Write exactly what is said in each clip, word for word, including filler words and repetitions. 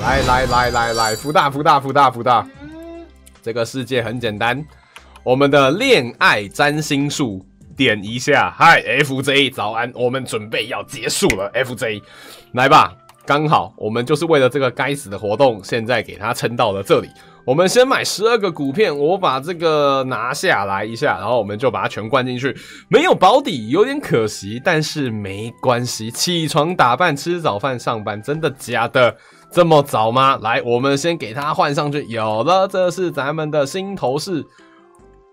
来来来来来，福大福大福大福大！这个世界很简单，我们的恋爱占星术点一下。嗨 ，F J 早安，我们准备要结束了 ，F J 来吧。 刚好，我们就是为了这个该死的活动，现在给它撑到了这里。我们先买十二个股片，我把这个拿下来一下，然后我们就把它全灌进去。没有保底，有点可惜，但是没关系。起床打扮，吃早饭，上班，真的假的？这么早吗？来，我们先给它换上去。有了，这是咱们的新头饰。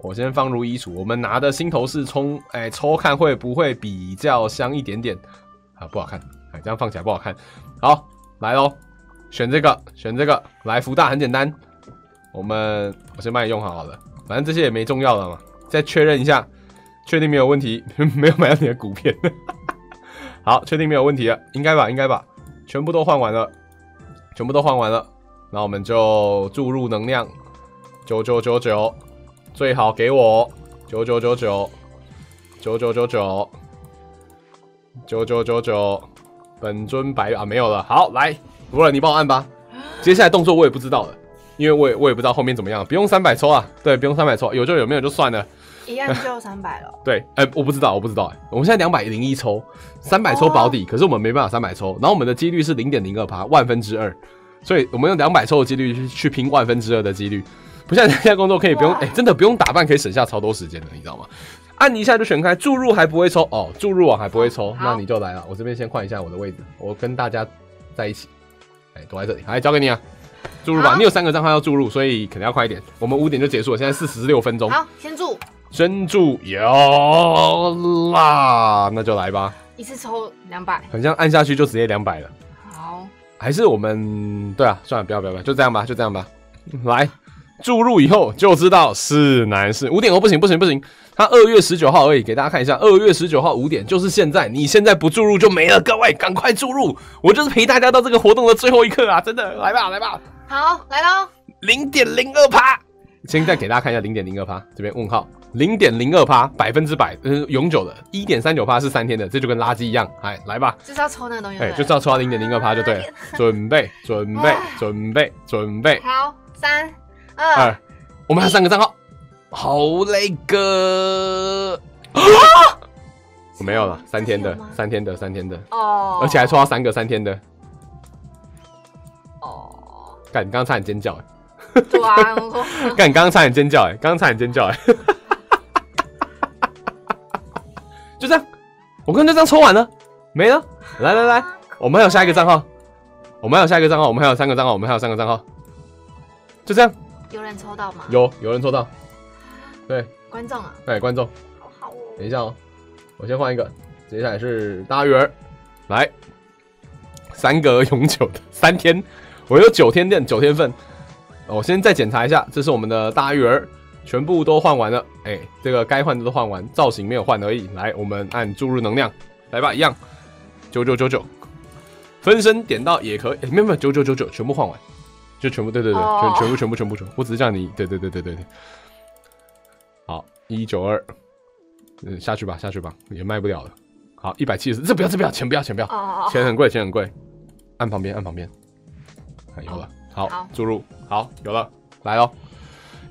我先放入衣橱。我们拿的新头饰冲，哎、欸，抽看会不会比较香一点点？啊，不好看。 这样放起来不好看。好，来咯，选这个，选这个。来，福大很简单，我们我先帮你用好好了，反正这些也没重要了嘛。再确认一下，确定没有问题，没有买到你的股片。好，确定没有问题了，应该吧，应该吧，全部都换完了，全部都换完了。那我们就注入能量， 九九九九，最好给我 九九九九， 九九九九， 九九九九。 本尊白啊，没有了。好，来，罗仁，你帮我按吧。接下来动作我也不知道了，因为我也我也不知道后面怎么样。不用三百抽啊，对，不用三百抽，有就有，没有就算了。一按就三百了。对，哎、欸，我不知道，我不知道、欸。哎，我们现在两百零一抽， 三百抽保底，哦、可是我们没办法三百抽，然后我们的几率是 零点零二趴，万分之二，所以我们用两百抽的几率去去拼万分之二的几率。不像人家工作可以不用，哎、欸，真的不用打扮可以省下超多时间的，你知道吗？ 按一下就选开，注入还不会抽哦，注入网还不会抽，那你就来了。我这边先换一下我的位置，我跟大家在一起，哎、欸，躲在这里，哎，交给你啊，注入吧。你有三个账号要注入，所以肯定要快一点。我们五点就结束了，现在四十六分钟。好，先注，先注有啦，那就来吧。一次抽两百，很像按下去就直接两百了。好，还是我们对啊，算了，不要不要不要，就这样吧，就这样吧，来。 注入以后就知道是难是五点哦，不行不行不行，他二月十九号而已，给大家看一下， 二月十九号五点就是现在，你现在不注入就没了，各位赶快注入，我就是陪大家到这个活动的最后一刻啊，真的，来吧来吧，好来咯 零点零二趴，现在给大家看一下 零点零二趴，这边问号 零点零二趴，百分之百，嗯，永久的 一点三九趴是三天的，这就跟垃圾一样，哎，来吧，就是要抽那个东西，哎，就是要抽到 零点零二趴就对了，准备准备准备准备，好三。 二，我们还有三个账号，好嘞哥，我没有了，三天的，三天的，三天的，哦，而且还抽到三个三天的，哦，干，你刚刚差点尖叫哎，对啊，干，你刚刚差点尖叫哎，刚刚差点尖叫哎，就这样，我刚刚就这样抽完了，没了，来来来，我们还有下一个账号，我们还有下一个账号，我们还有三个账号，我们还有三个账号，就这样。 有人抽到吗？有，有人抽到。对，观众啊，对，观众。好好哦。等一下哦，我先换一个。接下来是大鱼儿，来，三个永久的，三天，我有九天练，九天份。我先再检查一下，这是我们的大鱼儿，全部都换完了。哎、欸，这个该换的都换完，造型没有换而已。来，我们按注入能量，来吧，一样， 九九九九，分身点到也可以，欸、没有没有 ，九九九九， 全部换完。 就全部对对对， oh. 全全部全部全部全部，我只是叫你对对对对对对，好一九二，嗯下去吧下去吧，也卖不了了。好一百七十，这不要这不要钱不要钱不要， oh. 钱很贵钱很贵，按旁边按旁边，啊有了， oh. 好注入好有了来咯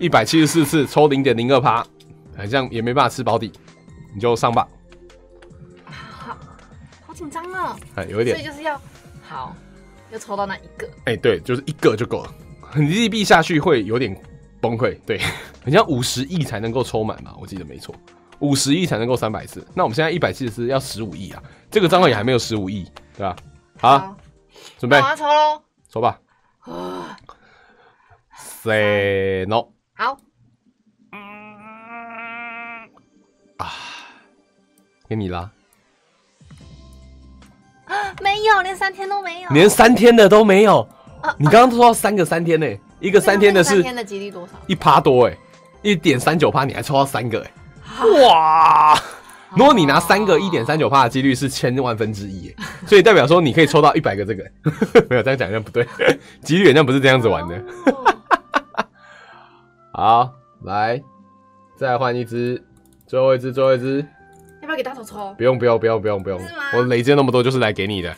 一百七十四次抽 零点零二趴，好像也没办法吃保底，你就上吧。好，好紧张啊，哎有一点，所以就是要好。 又抽到那一个，哎、欸，对，就是一个就够了。你利弊下去会有点崩溃，对，很像五十亿才能够抽满吧？我记得没错，五十亿才能够三百次。那我们现在一百七十次要十五亿啊，这个账号也还没有十五亿，对吧？好，好准备，抽喽，抽吧。Say no。好。啊，给你啦。 没有，连三天都没有，连三天的都没有。啊、你刚刚说到三个三天呢、欸，一个三天的是，三天的几率多少？一趴多哎、欸，一点三九趴，你还抽到三个哎、欸，哇！如果你拿三个一点三九趴的几率是千万分之一、欸，所以代表说你可以抽到一百个这个、欸，没有这样讲好像不对，几率好像不是这样子玩的。好，来，再换一只，最后一只，最后一只。 要不要给大头抽？不用不用不用不用不用，我累积那么多就是来给你的。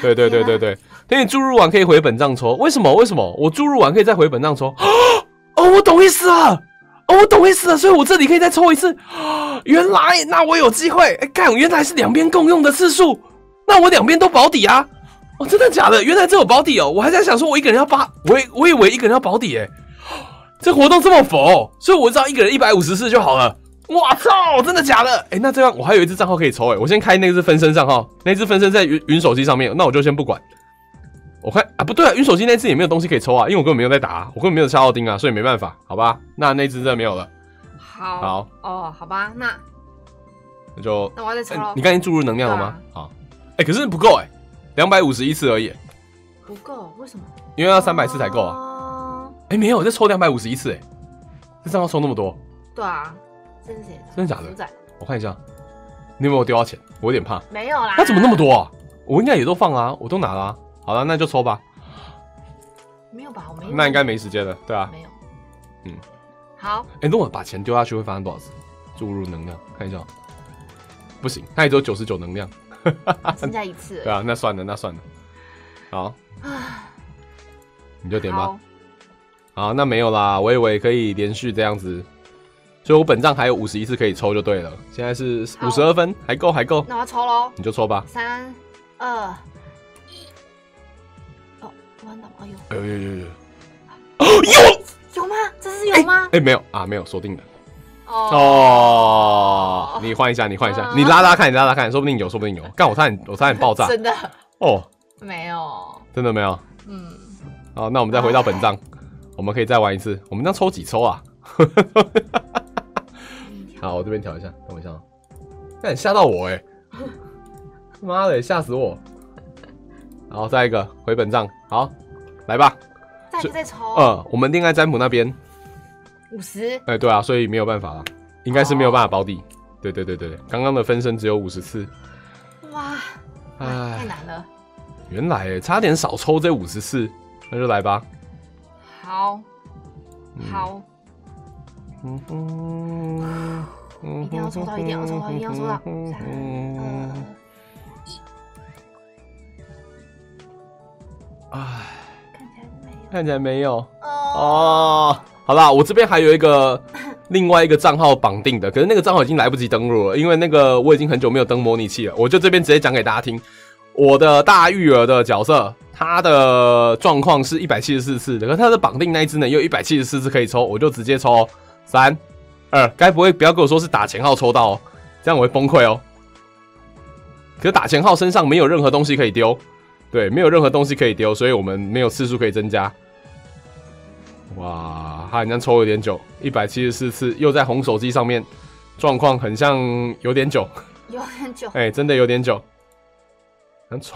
对对对对对，等你注入完可以回本账抽。为什么？为什么？我注入完可以再回本账抽？哦，我懂意思了。 哦、我懂意思了，所以我这里可以再抽一次。原来，那我有机会。哎、欸，干，原来是两边共用的次数，那我两边都保底啊！哦，真的假的？原来这有保底哦！我还在想说，我一个人要八，我我以为一个人要保底哎、欸，这活动这么佛、哦，所以我只要一个人一百五十次就好了。哇操，真的假的？哎、欸，那这样我还有一只账号可以抽哎、欸，我先开那只分身账号，那只分身在云云手机上面，那我就先不管。我看啊，不对啊，云手机那只也没有东西可以抽啊，因为我根本没有在打、啊，我根本没有下奥丁啊，所以没办法，好吧？那那只真的没有了。好。好哦，好吧，那那就那我要再抽了、欸。你刚才注入能量了吗？啊、好。哎、欸，可是不够哎、欸， 两百五十一次而已、欸。不够，为什么？因为要三百次才够啊。哦。哎、欸，没有，我再抽两百五十一次哎、欸，这账号抽那么多。对啊，真的假的？真的假的？我看一下，你有没有丢到钱？我有点怕。没有啦。那怎么那么多啊？我应该也都放啦、啊，我都拿啦、啊。 好了，那就抽吧。没有吧？我没有。那应该没时间了，对啊。没有。嗯。好。哎、欸，如果把钱丢下去会发生多少次？注入能量，看一下。不行，它也只有九十九能量。剩下一次。对啊，那算了，那算了。好。你就点吧。好, 好，那没有啦。我以为可以连续这样子，所以我本账还有五十一次可以抽就对了。现在是五十二分，还够，还够。那我要抽喽。你就抽吧。三二。 弯倒，哎呦，有有有有，有有吗？这是有吗？哎，没有啊，没有锁定的。哦，你换一下，你换一下，你拉拉看，你拉拉看，说不定有，说不定有。干，我差点，我差点爆炸。真的？哦，没有，真的没有。嗯，好，那我们再回到本账，我们可以再玩一次。我们这样抽几抽啊？好，我这边调一下，等我一下。那你吓到我哎！妈的，吓死我！ 好，再一个回本账，好，来吧，再一个再抽。嗯，我们恋爱占卜那边五十。哎，对啊，所以没有办法了，应该是没有办法保底。对对对对对，刚刚的分身只有五十次。哇，哎，太难了。原来哎，差点少抽这五十次，那就来吧。好，好。嗯嗯嗯，一定要抽到，一定要抽到，一定要抽到。嗯。 哎，看起来没有哦。好啦，我这边还有一个另外一个账号绑定的，可是那个账号已经来不及登录了，因为那个我已经很久没有登模拟器了。我就这边直接讲给大家听，我的大育儿的角色，他的状况是一百七十四次，可是他的绑定那一只呢，有一百七十四次可以抽，我就直接抽三二，该不会不要跟我说是打前号抽到哦，这样我会崩溃哦。可是打前号身上没有任何东西可以丢。 对，没有任何东西可以丢，所以我们没有次数可以增加。哇，他好像抽有点久， 一百七十四次，又在红手机上面，状况很像有点久，有点久，哎、欸，真的有点久，很抽，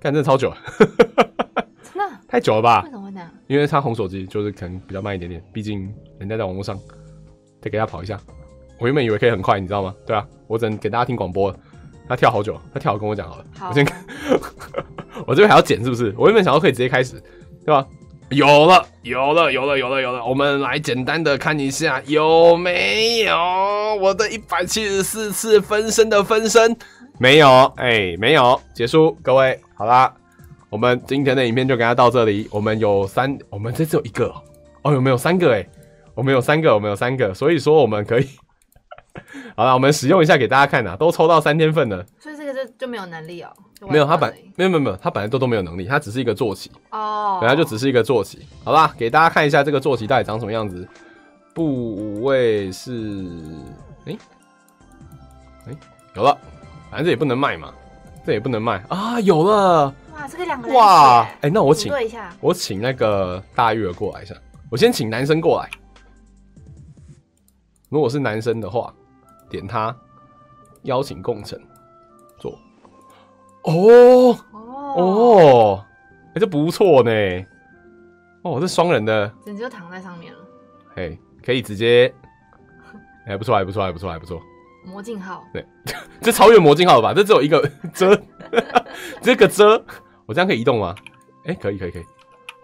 干真的超久了，真的太久了吧？为什么会这样？因为他红手机就是可能比较慢一点点，毕竟人家在网络上，得给他跑一下。我原本以为可以很快，你知道吗？对啊，我只能给大家听广播了。 他跳好久，他跳好跟我讲好了。好我先看，我这边还要剪是不是？我原本想要可以直接开始，对吧？有了，有了，有了，有了，有了。我们来简单的看一下有没有我的一百七十四次分身的分身，没有，哎、欸，没有，结束，各位，好啦，我们今天的影片就给它到这里。我们有三，我们这只有一个哦，哦，有没有三个、欸？哎，我们有三个，我们有三个，所以说我们可以。 好了，我们使用一下给大家看呐、啊，都抽到三天份了，所以这个就就没有能力哦。没有，他本没有没有没有，他本来都都没有能力，他只是一个坐骑哦，本来就只是一个坐骑，好吧，给大家看一下这个坐骑到底长什么样子。部位是，哎、欸、哎、欸，有了，反正这也不能卖嘛，这也不能卖啊，有了，哇，这个两个人哇，哎、欸，那我请我请那个大育儿过来一下，我先请男生过来，如果是男生的话。 点他，邀请共乘，做，哦哦，哎，这不错呢，哦，这双人的，直接就躺在上面了，嘿，可以直接，哎，不错，还不错，还不错，还不错，魔镜号，对，这超越魔镜号了吧？这只有一个遮，这个遮，我这样可以移动吗？哎，可以，可以，可以，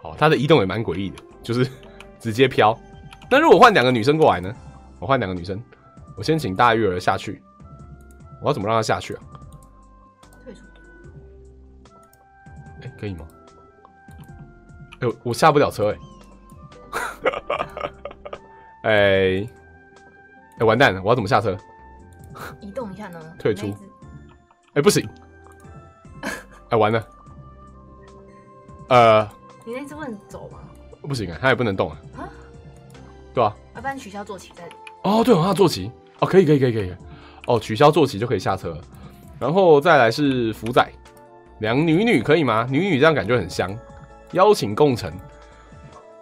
好，它的移动也蛮诡异的，就是直接飘。那如果换两个女生过来呢？我换两个女生。 我先请大育儿下去，我要怎么让他下去啊？退出。哎，可以吗？哎、欸，我下不了车哎、欸。哎哎、欸，完蛋了！我要怎么下车？移动一下呢？退出。哎、欸，不行！哎、欸，完了。呃。你那只不能走吗？不行啊，它也不能动啊。啊？对啊。要不然取消坐骑再。哦，对，我要坐骑。哦，可以，可以，可以，可以。哦，取消坐骑就可以下车了。然后再来是福仔。 两女女可以吗？女女这样感觉很香。邀请共乘，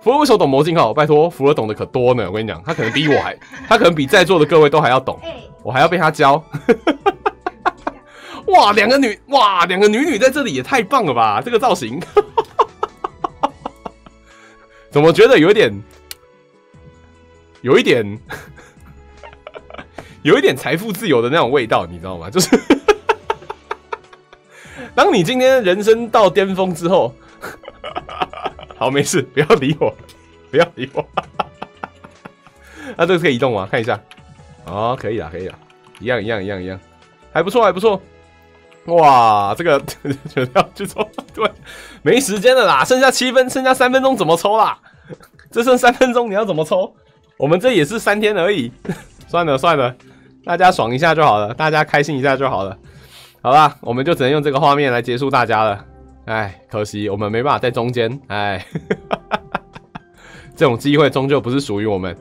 福尔为首懂魔镜号，拜托，福尔懂得可多呢。我跟你讲，他可能比我还，他可能比在座的各位都还要懂，我还要被他教。哇，两个女，哇，两个女女在这里也太棒了吧！这个造型，怎么觉得有点，有一点，有一点财富自由的那种味道，你知道吗？就是。 当你今天人生到巅峰之后，好，没事，不要理我，不要理我。那、啊、这个可以移动吗？看一下，哦，可以啦，可以啦，一样一样一样一样，还不错，还不错。哇，这个全要去抽，对，没时间了啦，剩下七分，剩下三分钟怎么抽啦？这剩三分钟你要怎么抽？我们这也是三天而已，算了算了，大家爽一下就好了，大家开心一下就好了。 好啦，我们就只能用这个画面来结束大家了。哎，可惜我们没办法在中间。哎，这种机会终究不是属于我们。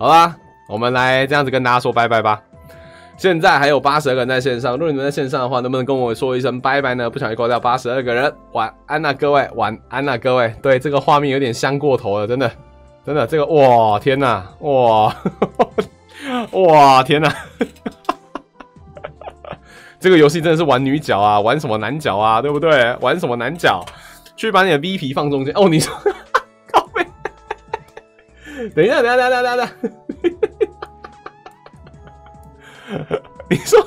好啦，我们来这样子跟大家说拜拜吧。现在还有八十二个人在线上，如果你们在线上的话，能不能跟我说一声拜拜呢？不小心挂掉八十二个人，晚安呐、啊，各位，晚安呐、啊，各位。对，这个画面有点香过头了，真的，真的，这个哇，天哪，哇，哇，天哪！这个游戏真的是玩女角啊，玩什么男角啊，对不对？玩什么男角？去把你的 V 皮放中间哦。你说，靠背等一下，等一下，等一下，等一下。你说，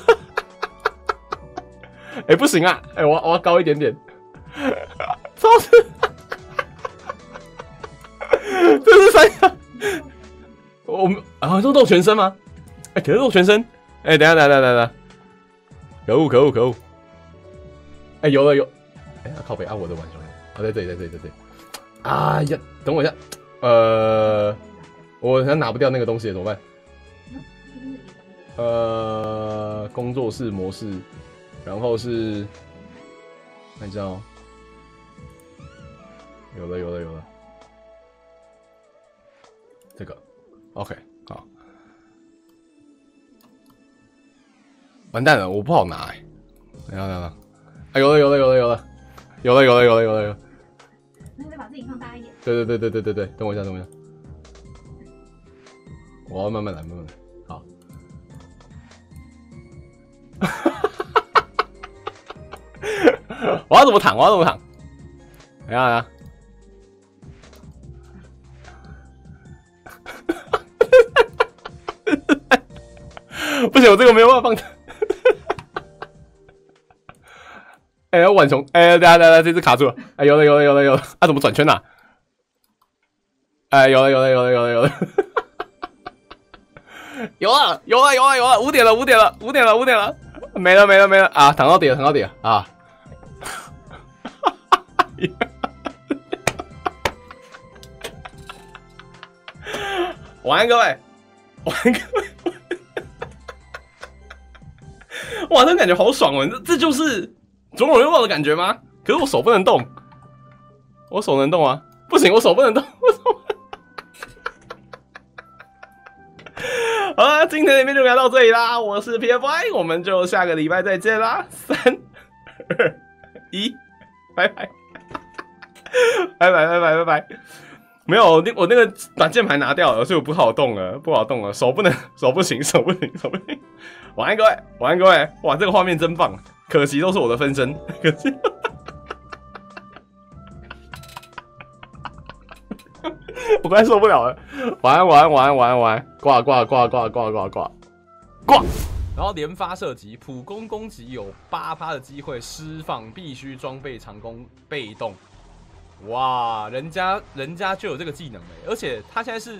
哎、欸，不行啊！哎、欸，我我要高一点点。超市，这是三下。我们啊，这露全身吗？哎、欸，可是露全身。哎、欸，等一下，等一下，等一下。 可恶可恶可恶！哎、欸，有了有，哎、欸啊，靠北啊，我的玩熊啊，在这里在这里在这里。哎呀，等我一下，呃，我好像拿不掉那个东西了，怎么办？呃，工作室模式，然后是看一下哦，有了有了有了，这个 ，OK， 好。 完蛋了，我不好拿哎、欸！等一下，等一下，哎，有了，有了，有了，有了，有了，有了，有了，有了，有了。那再把自己放大一点。对对对对对对对，等我一下，等我一下。我要慢慢来，慢慢来。好。我要怎么躺？我要怎么躺？等一下，等一下。不行，我这个没有办法放。 哎、欸，浣熊！哎、欸，等下等下，这只卡住了！哎、欸，有了有了有了有了！啊，怎么转圈啊？哎、欸，有了有了有了有了有了！有了有了有了有了！五点了五点了五点了五点了！没了没了没了啊！躺到底了躺到底了啊！晚安各位，晚安各位！哇，这感觉好爽哦！这这就是。 总有拥抱的感觉吗？可是我手不能动，我手能动啊？不行，我手不能动，我手不能动。好啦，今天的影片就聊到这里啦，我是 P F Y， 我们就下个礼拜再见啦，三二一，拜拜，拜拜拜拜拜拜。没有，我那我那个把键盘拿掉了，所以我不好动了，不好动了，手不能，手不行，手不行，手不行。晚安各位，晚安各位，哇，这个画面真棒。 可惜都是我的分身，可惜。我快受不了了，晚安晚安晚安晚安晚安，挂挂挂挂挂挂挂挂。然后连发射击，普攻攻击有百分之八的机会释放必须装备长弓被动。哇，人家人家就有这个技能哎，而且他现在是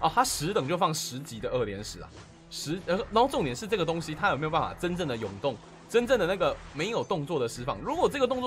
哦，他十等就放十级的二连十啊，十呃，然后重点是这个东西他有没有办法真正的涌动？ 真正的那个没有动作的释放，如果这个动作是。